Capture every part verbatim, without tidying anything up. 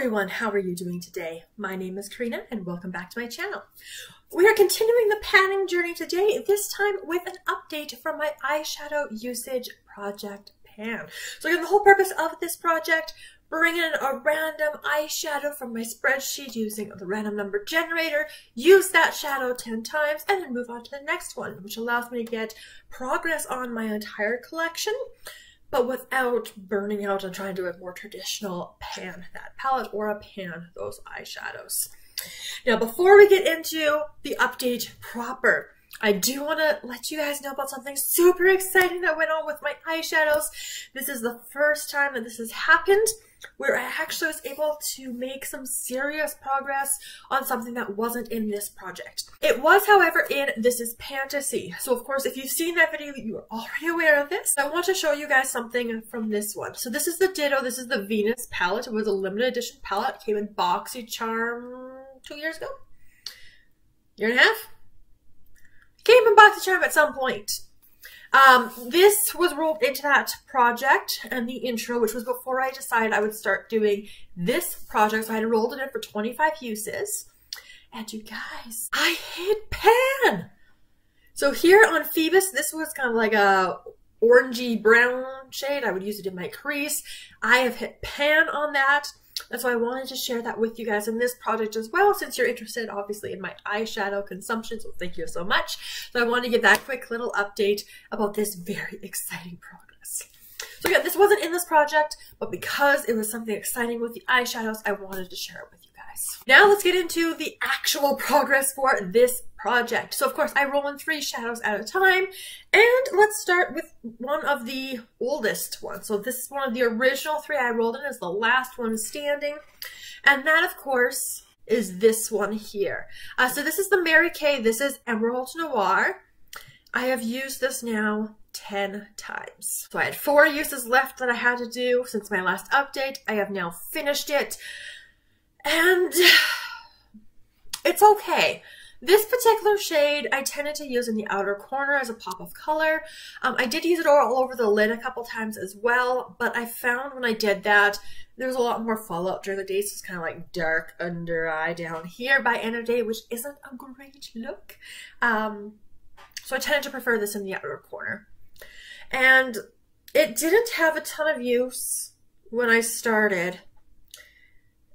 everyone, how are you doing today? My name is Karina and welcome back to my channel. We are continuing the panning journey today, this time with an update from my eyeshadow usage project pan. So again, the whole purpose of this project, bring in a random eyeshadow from my spreadsheet using the random number generator, use that shadow ten times, and then move on to the next one, which allows me to get progress on my entire collection, but without burning out and trying to do a more traditional pan that palette or a pan those eyeshadows. Now, before we get into the update proper, I do want to let you guys know about something super exciting that went on with my eyeshadows. This is the first time that this has happened, where I actually was able to make some serious progress on something that wasn't in this project. It was, however, in This Is Fantasy. So of course, if you've seen that video, you are already aware of this. I want to show you guys something from this one. So this is the Ditto, this is the Venus palette. It was a limited edition palette, it came in BoxyCharm two years ago? Year and a half? It came in BoxyCharm at some point. Um, this was rolled into that project and the intro, which was before I decided I would start doing this project. So I had rolled it in for twenty-five uses. And you guys, I hit pan! So here on Phoebus, this was kind of like a orangey brown shade. I would use it in my crease. I have hit pan on that. And so I wanted to share that with you guys in this project as well, since you're interested, obviously, in my eyeshadow consumption. So thank you so much. So I wanted to give that quick little update about this very exciting progress. So yeah, this wasn't in this project, but because it was something exciting with the eyeshadows, I wanted to share it with you guys. Now let's get into the actual progress for this project. So of course, I roll in three shadows at a time, and let's start with one of the oldest ones. So this is one of the original three I rolled in, is the last one standing, and that of course is this one here. Uh, so this is the Mary Kay, this is Emerald Noir. I have used this now ten times. So I had four uses left that I had to do since my last update. I have now finished it, and it's okay. This particular shade I tended to use in the outer corner as a pop of color. Um, I did use it all over the lid a couple times as well, but I found when I did that, there was a lot more fallout during the day, so it's kind of like dark under eye down here by end of day, which isn't a great look. Um, so I tended to prefer this in the outer corner. And it didn't have a ton of use when I started.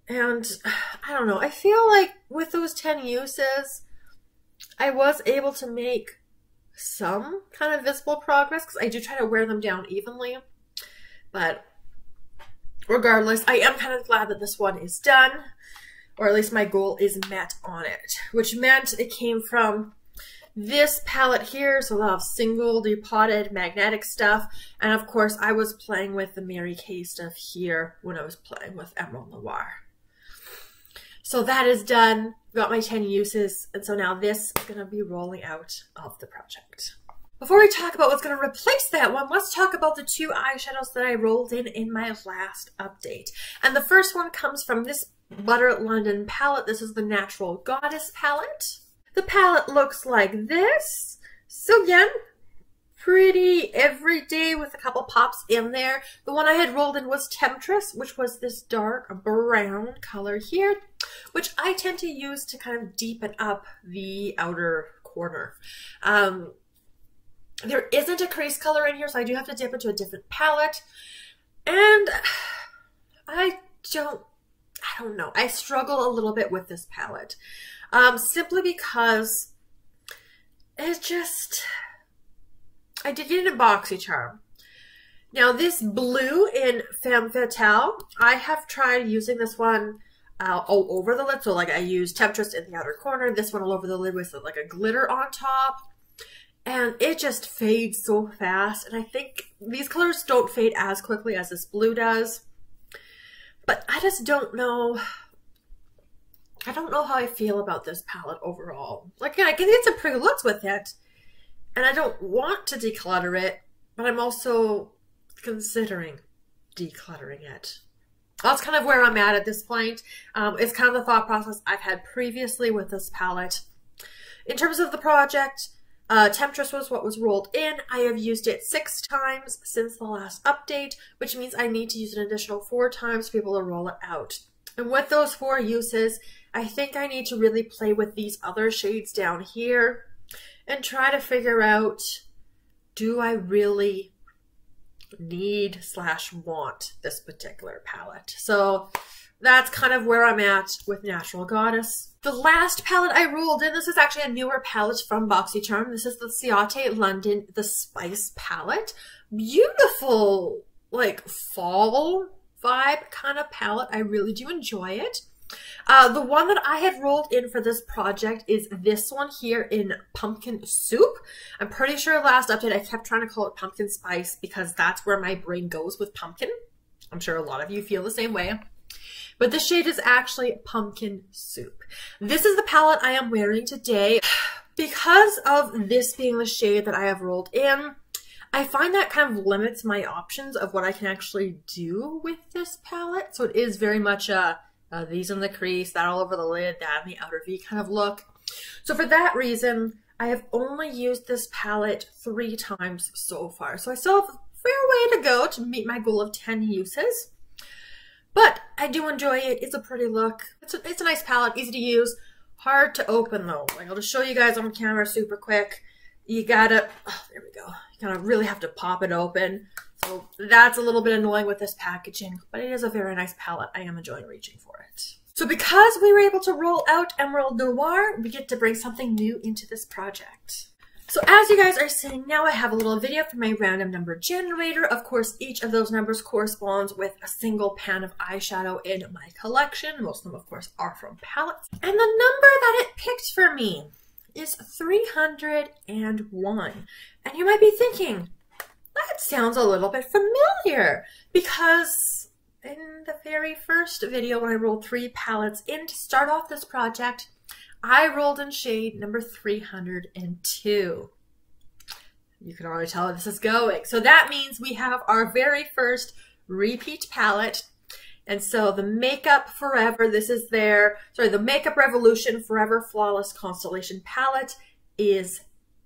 And I don't know, I feel like with those ten uses, I was able to make some kind of visible progress because I do try to wear them down evenly. But regardless, I am kind of glad that this one is done, or at least my goal is met on it, which meant it came from this palette here, so a lot of single depotted magnetic stuff, and of course I was playing with the Mary Kay stuff here when I was playing with Emerald Noir. So that is done. Got my ten uses, and so now this is going to be rolling out of the project. Before we talk about what's going to replace that one, let's talk about the two eyeshadows that I rolled in in my last update. And the first one comes from this Butter London palette. This is the Natural Goddess palette. The palette looks like this. So again, pretty everyday with a couple pops in there. The one I had rolled in was Temptress, which was this dark brown color here, which I tend to use to kind of deepen up the outer corner. Um, there isn't a crease color in here, so I do have to dip into a different palette. And I don't, I don't know, I struggle a little bit with this palette, um, simply because it just... I did it in BoxyCharm. Now this blue in Femme Fatale, I have tried using this one uh, all over the lid. So like I used Temptress in the outer corner, this one all over the lid with like a glitter on top. And it just fades so fast. And I think these colors don't fade as quickly as this blue does. But I just don't know. I don't know how I feel about this palette overall. Like again, I can get some pretty looks with it. And I don't want to declutter it, but I'm also considering decluttering it. That's kind of where I'm at at this point. Um, it's kind of the thought process I've had previously with this palette. In terms of the project, uh, Temptress was what was rolled in. I have used it six times since the last update, which means I need to use an additional four times to be able to roll it out. And with those four uses, I think I need to really play with these other shades down here and try to figure out, do I really need slash want this particular palette? So that's kind of where I'm at with Natural Goddess. The last palette I rolled in, this is actually a newer palette from BoxyCharm. This is the Ciate London, The Spice palette. Beautiful, like fall vibe kind of palette. I really do enjoy it. Uh, the one that I had rolled in for this project is this one here in Pumpkin Soup. I'm pretty sure last update I kept trying to call it Pumpkin Spice because that's where my brain goes with pumpkin. I'm sure a lot of you feel the same way. But this shade is actually Pumpkin Soup. This is the palette I am wearing today. Because of this being the shade that I have rolled in, I find that kind of limits my options of what I can actually do with this palette. So it is very much a uh, these in the crease, that all over the lid, that in the outer V kind of look. So for that reason, I have only used this palette three times so far. So I still have a fair way to go to meet my goal of ten uses. But I do enjoy it. It's a pretty look. It's a, it's a nice palette, easy to use, hard to open though. Like, I'll just show you guys on camera super quick. You gotta, oh, there we go. You kind of really have to pop it open. So that's a little bit annoying with this packaging, but it is a very nice palette. I am enjoying reaching for it. So because we were able to roll out Emerald Noir, we get to bring something new into this project. So as you guys are seeing now, I have a little video for my random number generator. Of course, each of those numbers corresponds with a single pan of eyeshadow in my collection. Most of them, of course, are from palettes. And the number that it picked for me is three hundred and one. And you might be thinking, that sounds a little bit familiar, because in the very first video when I rolled three palettes in to start off this project, I rolled in shade number three hundred and two. You can already tell where this is going. So that means we have our very first repeat palette. And so the Makeup Forever, this is their, sorry, the Makeup Revolution Forever Flawless Constellation palette is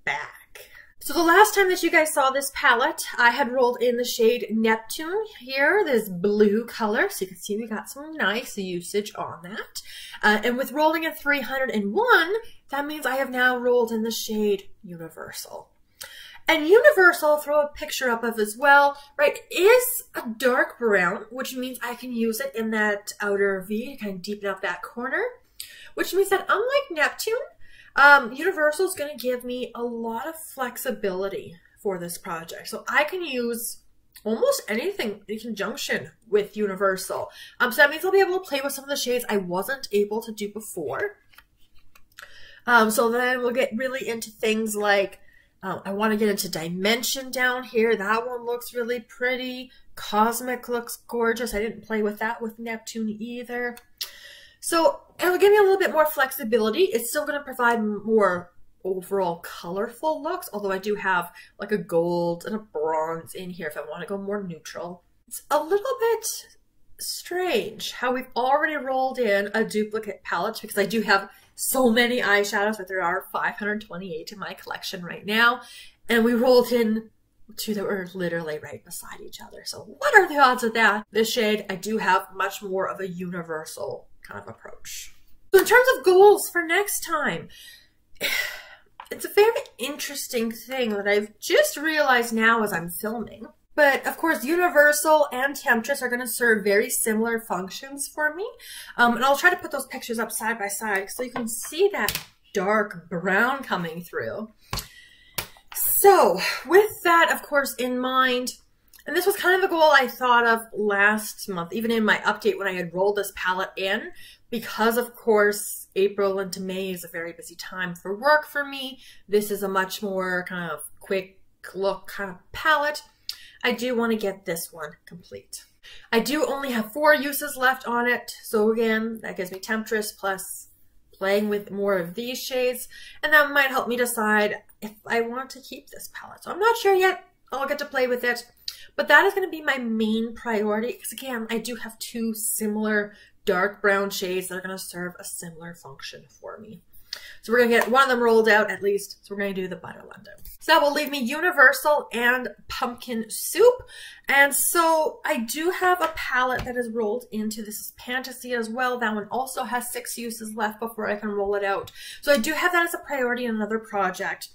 back. So the last time that you guys saw this palette, I had rolled in the shade Neptune here, this blue color. So you can see we got some nice usage on that. Uh, and with rolling in three hundred and one, that means I have now rolled in the shade Universal. And Universal, I'll throw a picture up of as well, right, is a dark brown, which means I can use it in that outer V, kind of deepen up that corner, which means that unlike Neptune, um, Universal is going to give me a lot of flexibility for this project. So I can use almost anything in conjunction with Universal. Um, so that means I'll be able to play with some of the shades I wasn't able to do before. Um, so then we'll get really into things like, Um, I want to get into Dimension down here. That one looks really pretty. Cosmic looks gorgeous. I didn't play with that with Neptune either. So it'll give me a little bit more flexibility. It's still going to provide more overall colorful looks, although I do have like a gold and a bronze in here if I want to go more neutral. It's a little bit strange how we've already rolled in a duplicate palette, because I do have so many eyeshadows, but there are five hundred twenty-eight in my collection right now, and we rolled in two that were literally right beside each other. So what are the odds of that? This shade, I do have much more of a universal kind of approach. So in terms of goals for next time, it's a very interesting thing that I've just realized now as I'm filming. But of course, Universal and Temptress are going to serve very similar functions for me. Um, and I'll try to put those pictures up side by side so you can see that dark brown coming through. So with that, of course, in mind, and this was kind of a goal I thought of last month, even in my update when I had rolled this palette in, because of course, April into May is a very busy time for work for me. This is a much more kind of quick look kind of palette. I do want to get this one complete. I do only have four uses left on it. So again, that gives me Temptress plus playing with more of these shades. And that might help me decide if I want to keep this palette. So I'm not sure yet. I'll get to play with it. But that is going to be my main priority. Because again, I do have two similar dark brown shades that are going to serve a similar function for me. So we're going to get one of them rolled out at least. So we're going to do the Butter London. So that will leave me Universal and Pumpkin Soup. And so I do have a palette that is rolled into this is Fantasy as well. That one also has six uses left before I can roll it out. So I do have that as a priority in another project.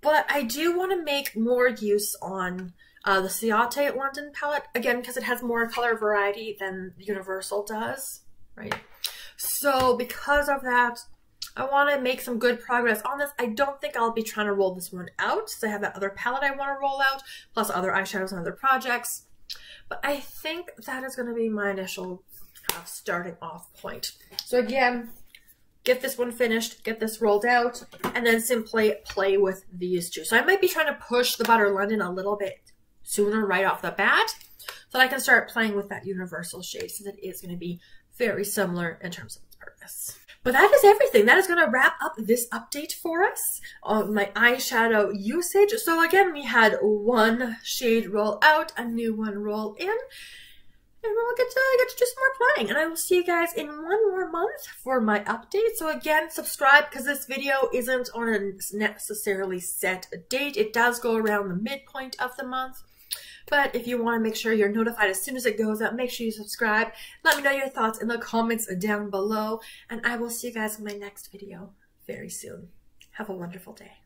But I do want to make more use on uh, the Ciate London palette, again, because it has more color variety than Universal does, right? So because of that, I want to make some good progress on this. I don't think I'll be trying to roll this one out, because I have that other palette I want to roll out, plus other eyeshadows and other projects. But I think that is going to be my initial kind of starting off point. So again, get this one finished, get this rolled out, and then simply play with these two. So I might be trying to push the Butter London a little bit sooner right off the bat, so that I can start playing with that Universal shade, since it is going to be very similar in terms of its purpose. But that is everything. That is going to wrap up this update for us on my eyeshadow usage. So again, we had one shade roll out, a new one roll in, and we'll get to, get to do some more planning. And I will see you guys in one more month for my update. So again, subscribe, because this video isn't on a necessarily set date. It does go around the midpoint of the month. But if you want to make sure you're notified as soon as it goes up, make sure you subscribe. Let me know your thoughts in the comments down below. And I will see you guys in my next video very soon. Have a wonderful day.